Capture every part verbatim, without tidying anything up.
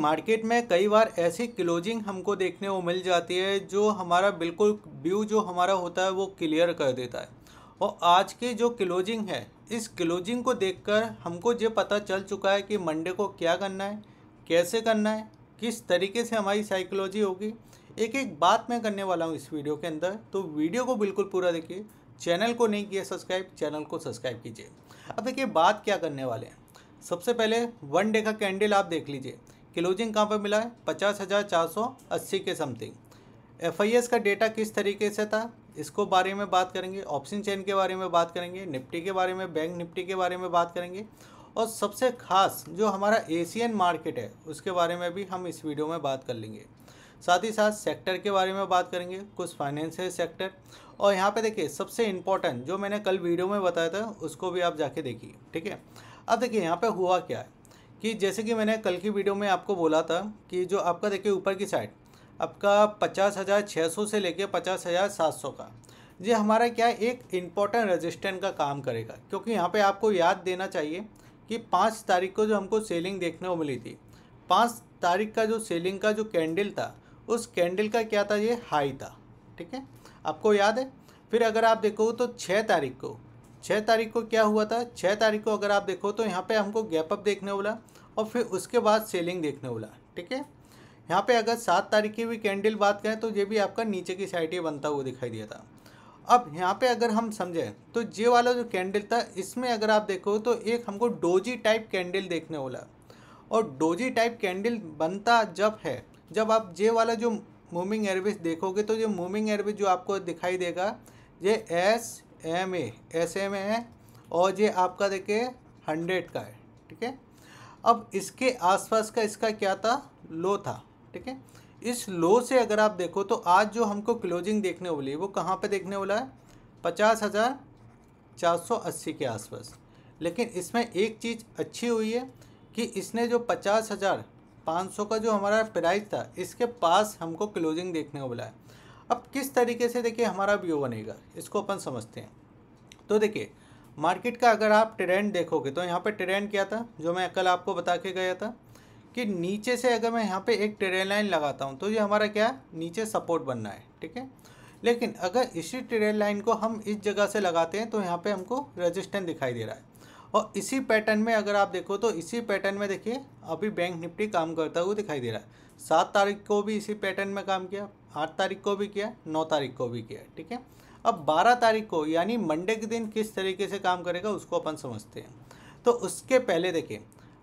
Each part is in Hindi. मार्केट में कई बार ऐसी क्लोजिंग हमको देखने को मिल जाती है जो हमारा बिल्कुल व्यू जो हमारा होता है वो क्लियर कर देता है। और आज की जो क्लोजिंग है, इस क्लोजिंग को देखकर हमको ये पता चल चुका है कि मंडे को क्या करना है, कैसे करना है, किस तरीके से हमारी साइकोलॉजी होगी। एक एक बात मैं करने वाला हूँ इस वीडियो के अंदर, तो वीडियो को बिल्कुल पूरा देखिए। चैनल को नहीं किया सब्सक्राइब, चैनल को सब्सक्राइब कीजिए। अब देखिए बात क्या करने वाले हैं। सबसे पहले वन डे का कैंडल आप देख लीजिए, क्लोजिंग कहाँ पर मिला है, पचास हज़ार चार सौ अस्सी के समथिंग। एफ आई एस का डेटा किस तरीके से था, इसको बारे में बात करेंगे। ऑप्शन चेन के बारे में बात करेंगे, निफ्टी के बारे में, बैंक निफ्टी के बारे में बात करेंगे। और सबसे खास जो हमारा एशियन मार्केट है उसके बारे में भी हम इस वीडियो में बात कर लेंगे। साथ ही साथ सेक्टर के बारे में बात करेंगे, कुछ फाइनेंशियल सेक्टर। और यहाँ पे देखिए सबसे इम्पोर्टेंट जो मैंने कल वीडियो में बताया था उसको भी आप जाके देखिए, ठीक है। अब देखिए यहाँ पे हुआ क्या है कि जैसे कि मैंने कल की वीडियो में आपको बोला था कि जो आपका देखिए ऊपर की साइड आपका पचास हज़ार छः सौ से लेके पचास हज़ार सात सौ का ये हमारा क्या है एक इम्पॉर्टेंट रजिस्टेंट का काम करेगा। क्योंकि यहाँ पर आपको याद देना चाहिए कि पाँच तारीख को जो हमको सेलिंग देखने को मिली थी, पाँच तारीख का जो सेलिंग का जो कैंडल था उस कैंडल का क्या था, ये हाई था, ठीक है, आपको याद है। फिर अगर आप देखो तो छः तारीख को छः तारीख को क्या हुआ था, छः तारीख को अगर आप देखो तो यहाँ पे हमको गैप अप देखने वाला और फिर उसके बाद सेलिंग देखने वाला, ठीक है। यहाँ पे अगर सात तारीख की भी कैंडल बात करें तो ये भी आपका नीचे की साइड ये बनता हुआ दिखाई दिया था। अब यहाँ पर अगर हम समझें तो ये वाला जो कैंडल था इसमें अगर आप देखो तो एक हमको डोजी टाइप कैंडल देखने वाला। और डोजी टाइप कैंडल बनता जब है जब आप जे वाला जो मूविंग एवरेज देखोगे तो ये मूविंग एवरेज जो आपको दिखाई देगा ये S M A S M A है और ये आपका देखिए हंड्रेड का है, ठीक है। अब इसके आसपास का इसका क्या था, लो था, ठीक है। इस लो से अगर आप देखो तो आज जो हमको क्लोजिंग देखने वाली है वो कहाँ पे देखने वाला है, पचास हज़ार चार सौ अस्सी के आसपास। लेकिन इसमें एक चीज़ अच्छी हुई है कि इसने जो पचास हज़ार पाँच सौ का जो हमारा प्राइस था इसके पास हमको क्लोजिंग देखने को मिला है। अब किस तरीके से देखिए हमारा व्यू बनेगा इसको अपन समझते हैं। तो देखिए मार्केट का अगर आप ट्रेंड देखोगे तो यहाँ पे ट्रेंड क्या था जो मैं कल आपको बता के गया था कि नीचे से अगर मैं यहाँ पे एक ट्रेंड लाइन लगाता हूँ तो ये हमारा क्या है, नीचे सपोर्ट बनना है, ठीक है। लेकिन अगर इसी ट्रेंड लाइन को हम इस जगह से लगाते हैं तो यहाँ पर हमको रेजिस्टेंस दिखाई दे रहा है। और इसी पैटर्न में अगर आप देखो तो इसी पैटर्न में देखिए अभी बैंक निफ्टी काम करता हुआ दिखाई दे रहा है। सात तारीख को भी इसी पैटर्न में काम किया, आठ तारीख को भी किया, नौ तारीख को भी किया, ठीक है। अब बारह तारीख को यानी मंडे के दिन किस तरीके से काम करेगा उसको अपन समझते हैं। तो उसके पहले देखिए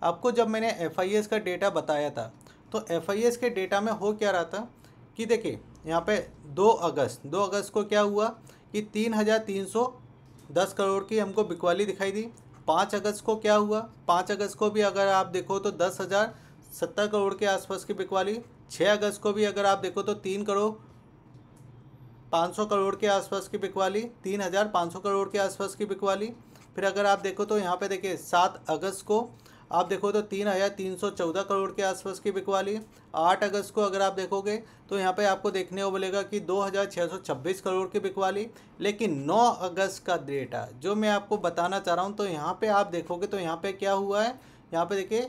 आपको जब मैंने एफ आई एस का डेटा बताया था तो एफ आई एस के डेटा में हो क्या रहा था कि देखिए यहाँ पर दो अगस्त दो अगस्त को क्या हुआ कि तीन हज़ार तीन सौ दस करोड़ की हमको बिकवाली दिखाई दी। पाँच अगस्त को क्या हुआ, पाँच अगस्त को भी अगर आप देखो तो दस हज़ार सत्तर करोड़ के आसपास की बिकवाली। छः अगस्त को भी अगर आप देखो तो तीन करोड़ पाँच सौ करोड़ के आसपास की बिकवाली, तीन हज़ार पाँच सौ करोड़ के आसपास की बिकवाली। फिर अगर आप देखो तो यहाँ पे देखिए सात अगस्त को आप देखो तो तीन हज़ार तीन सौ चौदह करोड़ के आसपास की बिकवाली। आठ अगस्त को अगर आप देखोगे तो यहाँ पे आपको देखने को मिलेगा कि दो हज़ार छः सौ छब्बीस करोड़ की बिकवाली। लेकिन नौ अगस्त का डेटा जो मैं आपको बताना चाह रहा हूँ तो यहाँ पे आप देखोगे तो यहाँ पे क्या हुआ है, यहाँ पे देखिए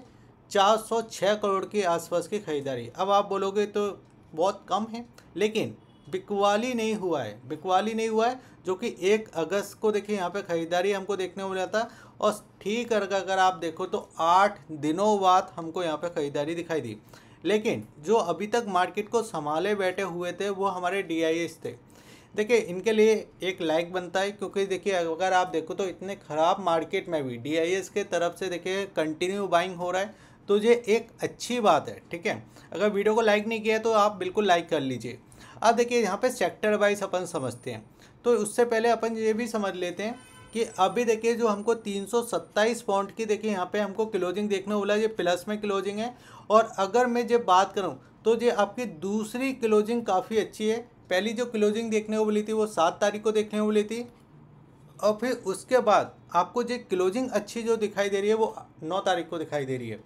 चार सौ छः करोड़ के आसपास की ख़रीदारी। अब आप बोलोगे तो बहुत कम है, लेकिन बिकवाली नहीं हुआ है, बिकवाली नहीं हुआ है जो कि एक अगस्त को देखिए यहाँ पे ख़रीदारी हमको देखने को मिला था। और ठीक अगर आप देखो तो आठ दिनों बाद हमको यहाँ पे ख़रीदारी दिखाई दी। लेकिन जो अभी तक मार्केट को संभाले बैठे हुए थे वो हमारे डी आई एस थे। देखिए इनके लिए एक लाइक बनता है क्योंकि देखिए अगर आप देखो तो इतने ख़राब मार्केट में भी डी आई एस के तरफ से देखिए कंटिन्यू बाइंग हो रहा है तो ये एक अच्छी बात है, ठीक है। अगर वीडियो को लाइक नहीं किया तो आप बिल्कुल लाइक कर लीजिए। अब देखिए यहाँ पे सेक्टर वाइज अपन समझते हैं, तो उससे पहले अपन ये भी समझ लेते हैं कि अभी देखिए जो हमको तीन सौ सत्ताईस पॉइंट की देखिए यहाँ पे हमको क्लोजिंग देखने वाला, ये प्लस में क्लोजिंग है। और अगर मैं ये बात करूँ तो ये आपकी दूसरी क्लोजिंग काफ़ी अच्छी है। पहली जो क्लोजिंग देखने को मिली थी वो सात तारीख को देखने को मिली थी और फिर उसके बाद आपको जो क्लोजिंग अच्छी जो दिखाई दे रही है वो नौ तारीख को दिखाई दे रही है।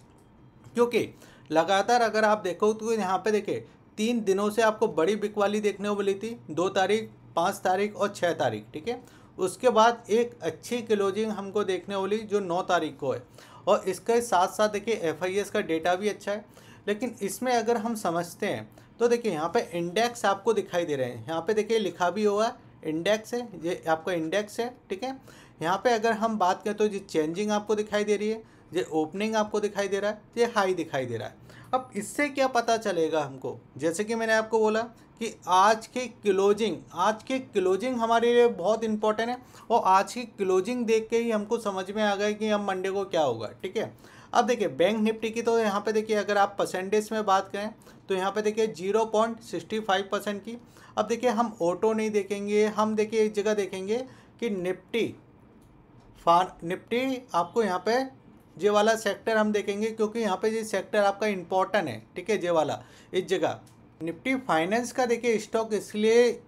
क्योंकि लगातार अगर आप देखो तो यहाँ पे देखिए तीन दिनों से आपको बड़ी बिकवाली देखने को मिली थी, दो तारीख, पाँच तारीख और छः तारीख, ठीक है। उसके बाद एक अच्छी क्लोजिंग हमको देखने को मिली जो नौ तारीख को है। और इसके साथ साथ देखिए एफ आई एस का डेटा भी अच्छा है। लेकिन इसमें अगर हम समझते हैं तो देखिए यहाँ पे इंडेक्स आपको दिखाई दे रहे हैं, यहाँ पे देखिए लिखा भी हुआ इंडेक्स है, ये आपका इंडेक्स है, ठीक है। यहाँ पे अगर हम बात करें तो ये चेंजिंग आपको दिखाई दे रही है, ये ओपनिंग आपको दिखाई दे रहा है, ये हाई दिखाई दे रहा है। अब इससे क्या पता चलेगा हमको, जैसे कि मैंने आपको बोला कि आज की क्लोजिंग, आज की क्लोजिंग हमारे लिए बहुत इंपॉर्टेंट है और आज की क्लोजिंग देख के ही हमको समझ में आ गया कि हम मंडे को क्या होगा, ठीक है। अब देखिए बैंक निफ्टी की तो यहाँ पे देखिए अगर आप परसेंटेज में बात करें तो यहाँ पे देखिए zero point sixty five percent की। अब देखिए हम ऑटो नहीं देखेंगे, हम देखिए एक जगह देखेंगे कि निफ्टी फार निफ्टी आपको यहाँ पे जे वाला सेक्टर हम देखेंगे क्योंकि यहाँ पे ये सेक्टर आपका इम्पोर्टेंट है, ठीक है। जे वाला इस जगह निफ्टी फाइनेंस का देखिए स्टॉक इसलिए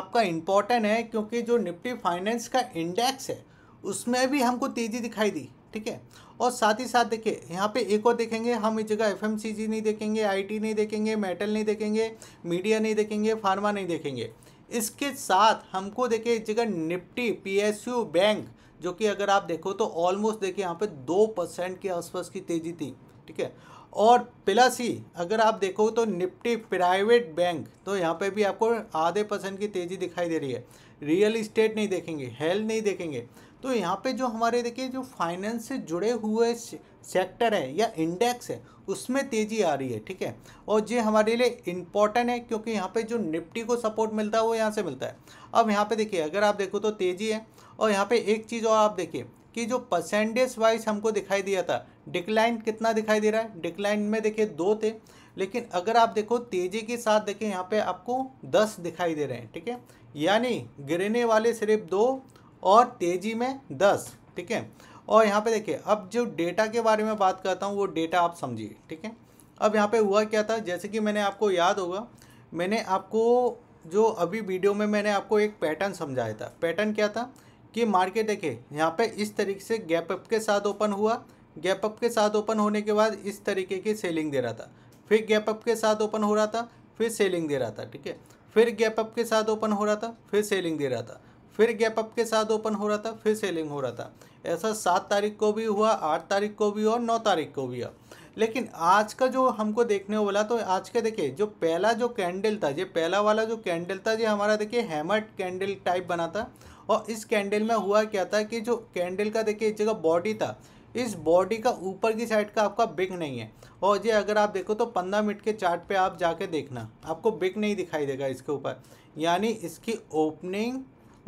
आपका इम्पोर्टेंट है क्योंकि जो निफ्टी फाइनेंस का इंडेक्स है उसमें भी हमको तेज़ी दिखाई दी, ठीक है। और साथ ही साथ देखिए यहाँ पे एक और देखेंगे हम, इस जगह एफएमसीजी नहीं देखेंगे, आईटी नहीं देखेंगे, मेटल नहीं देखेंगे, मीडिया नहीं देखेंगे, फार्मा नहीं देखेंगे। इसके साथ हमको देखिए इस जगह निफ्टी पीएसयू बैंक जो कि अगर आप देखो तो ऑलमोस्ट देखिए यहाँ पे दो परसेंट के आसपास की तेज़ी थी, ठीक है। और प्लस ही अगर आप देखो तो निफ्टी प्राइवेट बैंक तो यहाँ पे भी आपको आधे परसेंट की तेज़ी दिखाई दे रही है। रियल इस्टेट नहीं देखेंगे, हेल्थ नहीं देखेंगे, तो यहाँ पे जो हमारे देखिए जो फाइनेंस से जुड़े हुए सेक्टर है या इंडेक्स है उसमें तेज़ी आ रही है, ठीक है। और ये हमारे लिए इम्पोर्टेंट है क्योंकि यहाँ पे जो निफ्टी को सपोर्ट मिलता है वो यहाँ से मिलता है। अब यहाँ पे देखिए अगर आप देखो तो तेज़ी है। और यहाँ पे एक चीज़ और आप देखिए कि जो परसेंटेज वाइज हमको दिखाई दिया था डिक्लाइन कितना दिखाई दे रहा है, डिक्लाइन में देखिए दो थे, लेकिन अगर आप देखो तेज़ी के साथ देखिए यहाँ पे आपको दस दिखाई दे रहे हैं, ठीक है। यानी गिरने वाले सिर्फ दो और तेज़ी में दस, ठीक है। और यहाँ पे देखिए अब जो डेटा के बारे में बात करता हूँ वो डेटा आप समझिए, ठीक है। अब यहाँ पर हुआ क्या था, जैसे कि मैंने आपको याद होगा मैंने आपको जो अभी वीडियो में मैंने आपको एक पैटर्न समझाया था। पैटर्न क्या था कि मार्केट देखिए यहाँ पे इस तरीके से गैप अप के साथ ओपन हुआ, गैप अप के साथ ओपन होने के बाद इस तरीके की सेलिंग दे रहा था, फिर गैप अप के साथ ओपन हो रहा था, फिर सेलिंग दे रहा था, ठीक है। फिर गैप अप के साथ ओपन हो रहा था, फिर सेलिंग दे रहा था, फिर गैप अप के साथ ओपन हो रहा था, फिर सेलिंग हो रहा था। ऐसा सात तारीख को भी हुआ, आठ तारीख को भी और नौ तारीख को भी हुआ। लेकिन आज का जो हमको देखने वाला तो आज के देखिए जो पहला जो कैंडल था, ये पहला वाला जो कैंडल था ये हमारा देखिए हैमर कैंडल टाइप बना था। और इस कैंडल में हुआ क्या था कि जो कैंडल का देखिए इस जगह बॉडी था, इस बॉडी का ऊपर की साइड का आपका बिग नहीं है। और ये अगर आप देखो तो पंद्रह मिनट के चार्ट पे आप जाके देखना आपको बिग नहीं दिखाई देगा इसके ऊपर, यानी इसकी ओपनिंग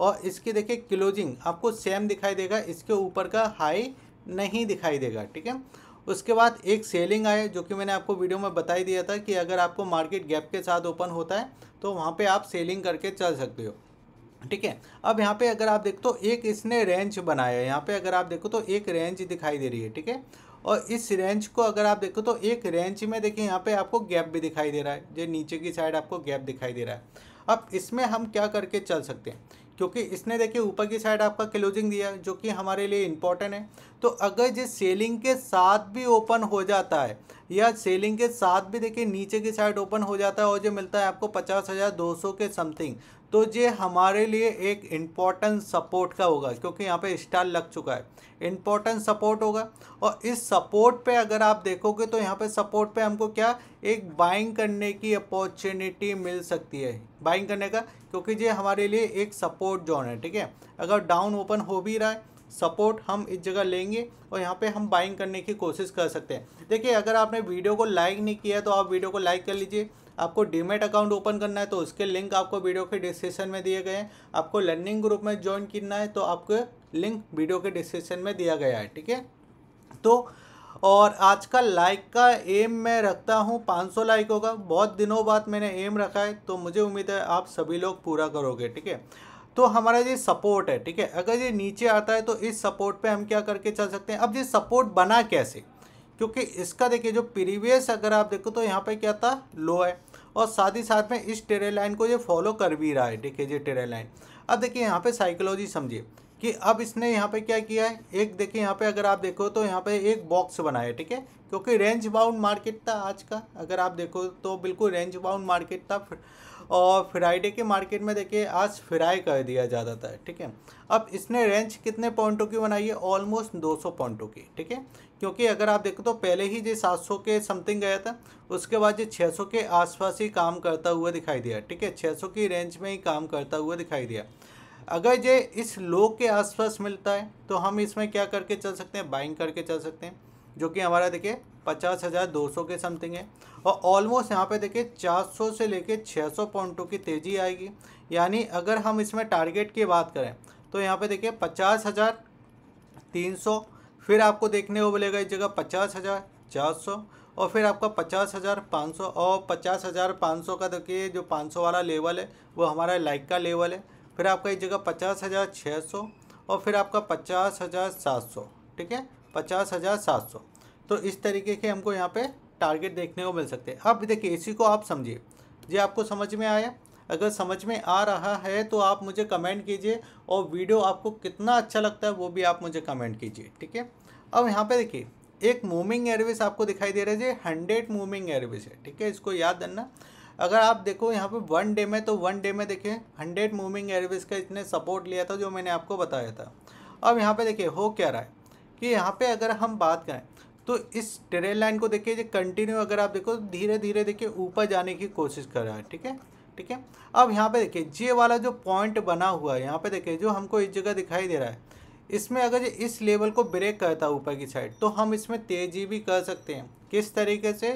और इसकी देखिए क्लोजिंग आपको सेम दिखाई देगा, इसके ऊपर का हाई नहीं दिखाई देगा, ठीक है। उसके बाद एक सेलिंग आए जो कि मैंने आपको वीडियो में बता ही दिया था कि अगर आपको मार्केट गैप के साथ ओपन होता है तो वहाँ पर आप सेलिंग करके चल सकते हो, ठीक है। अब यहाँ पे अगर आप देखो तो एक इसने रेंज बनाया है, यहाँ पे अगर आप देखो तो एक रेंज दिखाई दे रही है, ठीक है। और इस रेंज को अगर आप देखो तो एक रेंज में देखिए यहाँ पे आपको गैप भी दिखाई दे रहा है, जो नीचे की साइड आपको गैप दिखाई दे रहा है। अब इसमें हम क्या करके चल सकते हैं क्योंकि इसने देखिए ऊपर की साइड आपका क्लोजिंग दिया जो कि हमारे लिए इम्पोर्टेंट है। तो अगर ये सेलिंग के साथ भी ओपन हो जाता है या सेलिंग के साथ भी देखिए नीचे की साइड ओपन हो जाता है और जो मिलता है आपको पचास हज़ार दो सौ के समथिंग, तो ये हमारे लिए एक इम्पॉर्टेंट सपोर्ट का होगा क्योंकि यहाँ पे स्टार लग चुका है, इम्पॉर्टेंट सपोर्ट होगा। और इस सपोर्ट पे अगर आप देखोगे तो यहाँ पे सपोर्ट पे हमको क्या एक बाइंग करने की अपॉर्चुनिटी मिल सकती है, बाइंग करने का, क्योंकि ये हमारे लिए एक सपोर्ट जोन है, ठीक है। अगर डाउन ओपन हो भी रहा है सपोर्ट हम इस जगह लेंगे और यहाँ पे हम बाइंग करने की कोशिश कर सकते हैं। देखिए अगर आपने वीडियो को लाइक नहीं किया तो आप वीडियो को लाइक कर लीजिए। आपको डीमेट अकाउंट ओपन करना है तो उसके लिंक आपको वीडियो के डिस्क्रिप्शन में दिए गए हैं। आपको लर्निंग ग्रुप में ज्वाइन करना है तो आपको लिंक वीडियो के डिस्क्रिप्शन में दिया गया है, ठीक है। तो और आज का लाइक का एम मैं रखता हूँ पाँच सौ लाइक होगा, बहुत दिनों बाद मैंने एम रखा है तो मुझे उम्मीद है आप सभी लोग पूरा करोगे, ठीक है। तो हमारा ये सपोर्ट है, ठीक है। अगर ये नीचे आता है तो इस सपोर्ट पे हम क्या करके चल सकते हैं। अब ये सपोर्ट बना कैसे, क्योंकि इसका देखिए जो प्रीवियस अगर आप देखो तो यहाँ पे क्या था लो है और साथ ही साथ में इस टेरेल लाइन को ये फॉलो कर भी रहा है, ठीक है, ये टेरेल लाइन। अब देखिए यहाँ पे साइकोलॉजी समझिए कि अब इसने यहाँ पे क्या किया है, एक देखिए यहाँ पे अगर आप देखो तो यहाँ पे एक बॉक्स बनाया, ठीक है, क्योंकि रेंज बाउंड मार्केट था आज का, अगर आप देखो तो बिल्कुल रेंज बाउंड मार्केट था। और फ्राइडे के मार्केट में देखिए आज फ्राई कर दिया ज़्यादातर, ठीक है। अब इसने रेंज कितने पॉइंटों की बनाई है, ऑलमोस्ट दो सौ पॉइंटों की, ठीक है। क्योंकि अगर आप देखो तो पहले ही जो सात सौ के समथिंग गया था, उसके बाद जो छह सौ के आसपास ही काम करता हुआ दिखाई दिया, ठीक है। छह सौ की रेंज में ही काम करता हुआ दिखाई दिया। अगर जे इस लो के आसपास मिलता है तो हम इसमें क्या करके चल सकते हैं, बाइंग करके चल सकते हैं, जो कि हमारा देखिए पचास हज़ार दो सौ के समथिंग है। और ऑलमोस्ट यहाँ पे देखिए चार सौ से लेके छह सौ पॉइंटों की तेज़ी आएगी। यानी अगर हम इसमें टारगेट की बात करें तो यहाँ पे देखिए पचास हज़ार तीन सौ फिर आपको देखने को मिलेगा इस जगह पचास हज़ार चार सौ और फिर आपका पचास हज़ार पाँच सौ और पचास हज़ार पाँच सौ का देखिए जो पाँच सौ वाला लेवल है वो हमारा लाइक का लेवल है। फिर आपका इस जगह पचास हज़ार छः सौ और फिर आपका पचास हज़ार सात सौ, ठीक है, पचास हज़ार सात सौ। तो इस तरीके के हमको यहाँ पे टारगेट देखने को मिल सकते हैं। अब देखिए इसी को आप समझिए, ये आपको समझ में आया? अगर समझ में आ रहा है तो आप मुझे कमेंट कीजिए और वीडियो आपको कितना अच्छा लगता है वो भी आप मुझे कमेंट कीजिए, ठीक है। अब यहाँ पे देखिए एक मूविंग एयरवेज आपको दिखाई दे रहा है, ये हंड्रेड मूविंग एयरवेज है, ठीक है, इसको याद रखना। अगर आप देखो यहाँ पे वन डे में, तो वन डे में देखिए हंड्रेड मूविंग एयरवेज का इसने सपोर्ट लिया था जो मैंने आपको बताया था। अब यहाँ पे देखिए हो क्या रहा है कि यहाँ पे अगर हम बात करें तो इस ट्रेल लाइन को देखिए कंटिन्यू अगर आप देखो धीरे धीरे देखिए ऊपर जाने की कोशिश कर रहा है, ठीक है, ठीक है। अब यहाँ पे देखिए जे वाला जो पॉइंट बना हुआ है यहाँ पे देखिए जो हमको इस जगह दिखाई दे रहा है, इसमें अगर इस लेवल को ब्रेक करता है ऊपर की साइड तो हम इसमें तेज़ी भी कर सकते हैं। किस तरीके से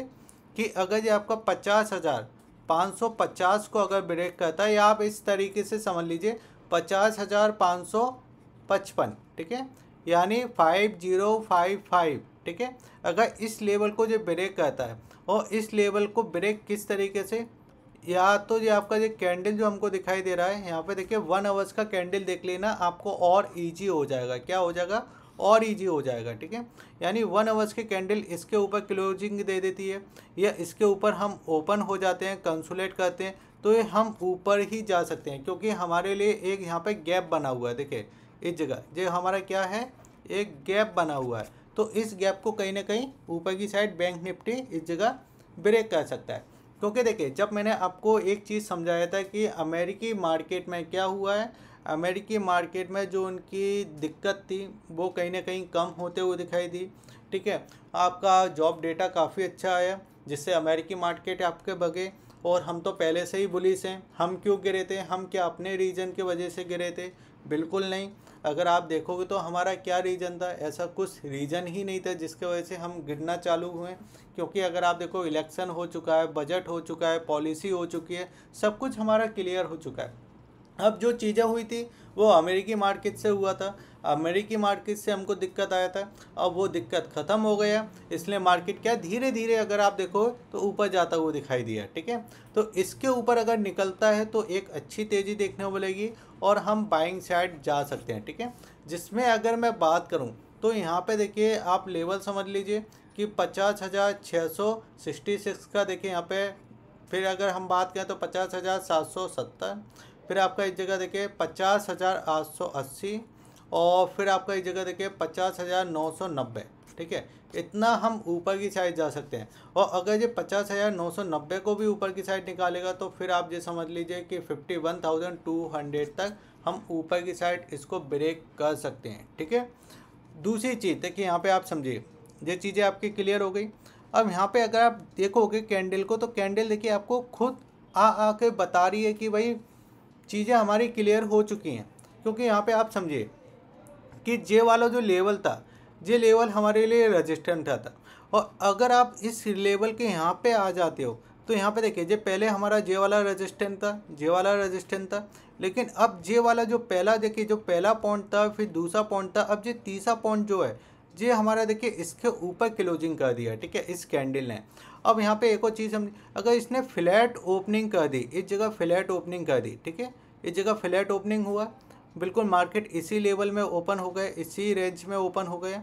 कि अगर ये आपका पचास हज़ार पाँच सौ पचास को अगर ब्रेक करता है, या आप इस तरीके से समझ लीजिए पचास हज़ार पाँच सौ पचपन, ठीक है, यानी फाइव ज़ीरो फाइव फाइव, ठीक है। अगर इस लेवल को जो ब्रेक करता है और इस लेवल को ब्रेक किस तरीके से, या तो ये आपका ये कैंडल जो हमको दिखाई दे रहा है यहाँ पे देखिए वन आवर्स का कैंडल देख लेना, आपको और इजी हो जाएगा, क्या हो जाएगा, और इजी हो जाएगा, ठीक है। यानी वन आवर्स के कैंडल इसके ऊपर क्लोजिंग दे देती है या इसके ऊपर हम ओपन हो जाते हैं, कंसोलिडेट करते हैं, तो ये हम ऊपर ही जा सकते हैं क्योंकि हमारे लिए एक यहाँ पे गैप बना हुआ है। देखिए इस जगह जो हमारा क्या है, एक गैप बना हुआ है, तो इस गैप को कहीं ना कहीं ऊपर की साइड बैंक निफ्टी इस जगह ब्रेक कर सकता है। क्योंकि देखिए जब मैंने आपको एक चीज़ समझाया था कि अमेरिकी मार्केट में क्या हुआ है, अमेरिकी मार्केट में जो उनकी दिक्कत थी वो कहीं ना कहीं कम होते हुए दिखाई दी, ठीक है। आपका जॉब डेटा काफ़ी अच्छा आया जिससे अमेरिकी मार्केट आपके बगे, और हम तो पहले से ही बुलिश हैं। हम क्यों गिरे थे, हम क्या अपने रीजन की वजह से गिरे थे? बिल्कुल नहीं। अगर आप देखोगे तो हमारा क्या रीज़न था, ऐसा कुछ रीज़न ही नहीं था जिसके वजह से हम गिरना चालू हुए। क्योंकि अगर आप देखो इलेक्शन हो चुका है, बजट हो चुका है, पॉलिसी हो चुकी है, सब कुछ हमारा क्लियर हो चुका है। अब जो चीज़ें हुई थी वो अमेरिकी मार्केट से हुआ था, अमेरिकी मार्केट से हमको दिक्कत आया था, अब वो दिक्कत ख़त्म हो गया, इसलिए मार्केट क्या धीरे धीरे अगर आप देखो तो ऊपर जाता हुआ दिखाई दिया, ठीक है। तो इसके ऊपर अगर निकलता है तो एक अच्छी तेज़ी देखने को मिलेगी और हम बाइंग साइड जा सकते हैं, ठीक है। जिसमें अगर मैं बात करूँ तो यहाँ पर देखिए आप लेवल समझ लीजिए कि पचास हज़ार छः सौ सिक्सटी सिक्स का देखिए यहाँ पर, फिर अगर हम बात करें तो पचास हज़ार सात सौ सत्तर, फिर आपका इस जगह देखिए पचास हज़ार आठ सौ अस्सी और फिर आपका इस जगह देखिए पचास हज़ार नौ सौ नब्बे, ठीक है। इतना हम ऊपर की साइड जा सकते हैं और अगर ये पचास हज़ार नौ सौ नब्बे को भी ऊपर की साइड निकालेगा तो फिर आप ये समझ लीजिए कि fifty one thousand two hundred तक हम ऊपर की साइड इसको ब्रेक कर सकते हैं, ठीक है। दूसरी चीज़ देखिए यहाँ पर आप समझिए, ये चीज़ें आपकी क्लियर हो गई। अब यहाँ पर अगर आप देखोगे कैंडल को तो कैंडल देखिए आपको खुद आ आ के बता रही है कि भाई चीज़ें हमारी क्लियर हो चुकी हैं। क्योंकि यहाँ पे आप समझिए कि जे वाला जो लेवल था, जे लेवल हमारे लिए रेजिस्टेंट था, था और अगर आप इस लेवल के यहाँ पे आ जाते हो तो यहाँ पे देखिए जे पहले हमारा जे वाला रेजिस्टेंट था, जे वाला रेजिस्टेंट था, लेकिन अब जे वाला जो पहला देखिए जो पहला पॉइंट था, फिर दूसरा पॉइंट था, अब ये तीसरा पॉइंट जो है जे हमारा देखिए इसके ऊपर क्लोजिंग कर दिया, ठीक है, इस कैंडल ने। अब यहाँ पे एक और चीज़ हम, अगर इसने फ्लैट ओपनिंग कर दी, इस जगह फ्लैट ओपनिंग कर दी, ठीक है, इस जगह फ्लैट ओपनिंग हुआ, बिल्कुल मार्केट इसी लेवल में ओपन हो गए, इसी रेंज में ओपन हो गए,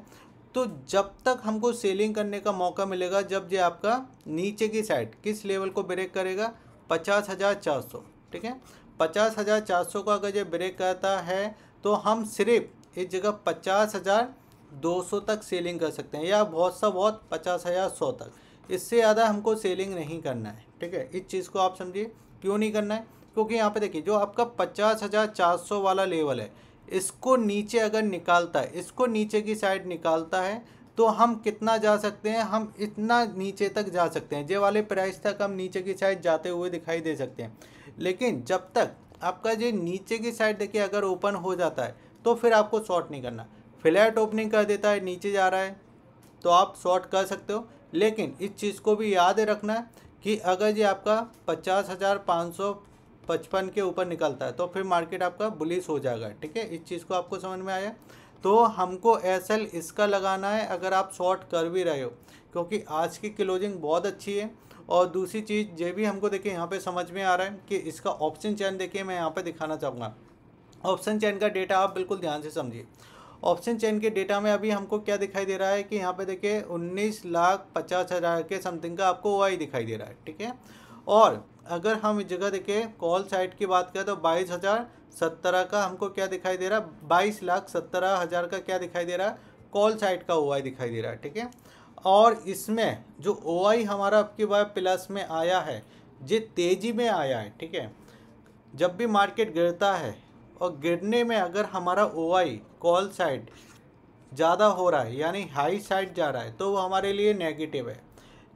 तो जब तक हमको सेलिंग करने का मौका मिलेगा जब ये आपका नीचे की साइड किस लेवल को ब्रेक करेगा, पचास हज़ार चार सौ, ठीक है। पचास हज़ार चार सौ का अगर ये ब्रेक करता है तो हम सिर्फ इस जगह पचास हज़ार दो सौ तक सेलिंग कर सकते हैं, या बहुत सा बहुत पचास हज़ार सौ तक, इससे ज़्यादा हमको सेलिंग नहीं करना है, ठीक है। इस चीज़ को आप समझिए, क्यों नहीं करना है? क्योंकि यहाँ पे देखिए जो आपका पचास हज़ार चार सौ वाला लेवल है, इसको नीचे अगर निकालता है, इसको नीचे की साइड निकालता है तो हम कितना जा सकते हैं, हम इतना नीचे तक जा सकते हैं, जे वाले प्राइस तक हम नीचे की साइड जाते हुए दिखाई दे सकते हैं। लेकिन जब तक आपका ये नीचे की साइड देखिए अगर ओपन हो जाता है तो फिर आपको शॉर्ट नहीं करना। फ्लैट ओपनिंग कर देता है, नीचे जा रहा है तो आप शॉर्ट कर सकते हो। लेकिन इस चीज़ को भी याद रखना है कि अगर ये आपका पचास हज़ार पाँच सौ पचपन के ऊपर निकलता है तो फिर मार्केट आपका बुलिश हो जाएगा। ठीक है, इस चीज़ को आपको समझ में आया? तो हमको एस एल इसका लगाना है अगर आप शॉर्ट कर भी रहे हो, क्योंकि आज की क्लोजिंग बहुत अच्छी है। और दूसरी चीज़ ये भी हमको देखिए यहाँ पे समझ में आ रहा है कि इसका ऑप्शन चैन देखिए मैं यहाँ पे दिखाना चाहूँगा। ऑप्शन चैन का डेटा आप बिल्कुल ध्यान से समझिए। ऑप्शन चैन के डेटा में अभी हमको क्या दिखाई दे रहा है कि यहाँ पे देखिए उन्नीस लाख पचास हज़ार के समथिंग का आपको ओ आई दिखाई दे रहा है। ठीक है, और अगर हम इस जगह देखें कॉल साइड की बात करें तो बाईस हज़ार सत्रह का हमको क्या दिखाई दे रहा है, बाईस लाख सत्रह हज़ार का क्या दिखाई दे रहा है, कॉल साइड का ओ आई दिखाई दे रहा है। ठीक है, और इसमें जो ओ आई हमारा आपकी बार प्लस में आया है, ये तेज़ी में आया है। ठीक है, जब भी मार्केट गिरता है और गिरने में अगर हमारा ओ आई कॉल साइड ज़्यादा हो रहा है यानी हाई साइड जा रहा है तो वो हमारे लिए नेगेटिव है।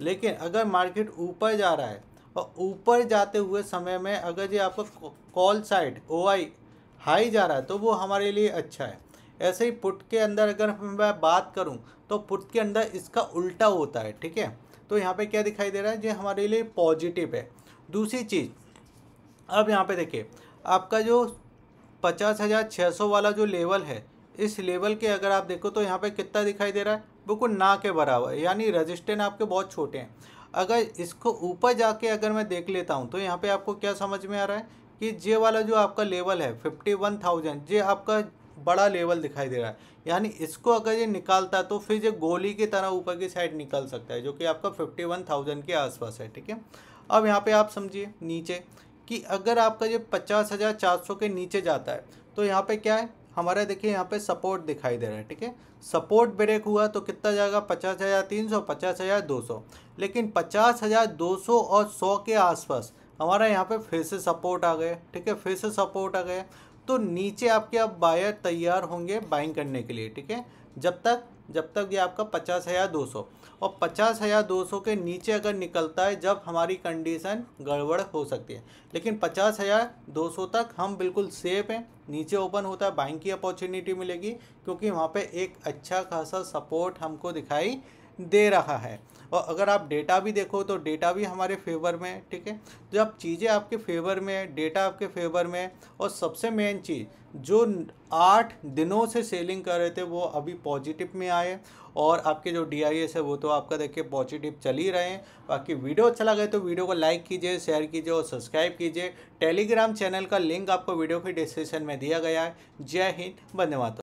लेकिन अगर मार्केट ऊपर जा रहा है और ऊपर जाते हुए समय में अगर ये आपका call side O I high जा रहा है तो वो हमारे लिए अच्छा है। ऐसे ही पुट के अंदर अगर मैं बात करूं तो पुट के अंदर इसका उल्टा होता है। ठीक है, तो यहाँ पे क्या दिखाई दे रहा है, ये हमारे लिए पॉजिटिव है। दूसरी चीज़ अब यहाँ पे देखिए आपका जो पचास हज़ार छः सौ वाला जो लेवल है, इस लेवल के अगर आप देखो तो यहाँ पे कितना दिखाई दे रहा है, बिल्कुल ना के बराबर, यानी रजिस्टेंस आपके बहुत छोटे हैं। अगर इसको ऊपर जाके अगर मैं देख लेता हूँ तो यहाँ पे आपको क्या समझ में आ रहा है कि जे वाला जो आपका लेवल है फिफ्टी वन थाउजेंड ये आपका बड़ा लेवल दिखाई दे रहा है, यानी इसको अगर ये निकालता है तो फिर ये गोली की तरह ऊपर की साइड निकल सकता है, जो कि आपका फिफ्टी वन थाउजेंड के आसपास है। ठीक है, अब यहाँ पे आप समझिए नीचे कि अगर आपका ये पचास हज़ार चार सौ के नीचे जाता है तो यहाँ पे क्या है हमारा, देखिए यहाँ पे सपोर्ट दिखाई दे रहा है। ठीक है, सपोर्ट ब्रेक हुआ तो कितना जाएगा, पचास हज़ार तीन सौ पचास हज़ार दो सौ लेकिन पचास हज़ार दो सौ और सौ के आसपास हमारा यहाँ पे फिर से सपोर्ट आ गए। ठीक है, फिर से सपोर्ट आ गए तो नीचे आपके अब बायर तैयार होंगे बाइंग करने के लिए। ठीक है, जब तक जब तक ये आपका पचास हज़ार दो सौ और पचास हज़ार दो सौ के नीचे अगर निकलता है जब हमारी कंडीशन गड़बड़ हो सकती है। लेकिन पचास हज़ार दो सौ तक हम बिल्कुल सेफ हैं, नीचे ओपन होता है बाइंग की अपॉर्चुनिटी मिलेगी, क्योंकि वहाँ पे एक अच्छा खासा सपोर्ट हमको दिखाई दे रहा है। और अगर आप डेटा भी देखो तो डेटा भी हमारे फेवर में है। ठीक है, जब चीज़ें आपके फेवर में है, डेटा आपके फेवर में है, और सबसे मेन चीज़ जो आठ दिनों से सेलिंग कर रहे थे वो अभी पॉजिटिव में आए, और आपके जो डी आई एस है वो तो आपका देखिए पॉजिटिव चल ही रहे हैं। बाकी वीडियो अच्छा लगा तो वीडियो को लाइक कीजिए, शेयर कीजिए और सब्सक्राइब कीजिए। टेलीग्राम चैनल का लिंक आपको वीडियो के डिस्क्रिप्शन में दिया गया है। जय हिंद, धन्यवाद।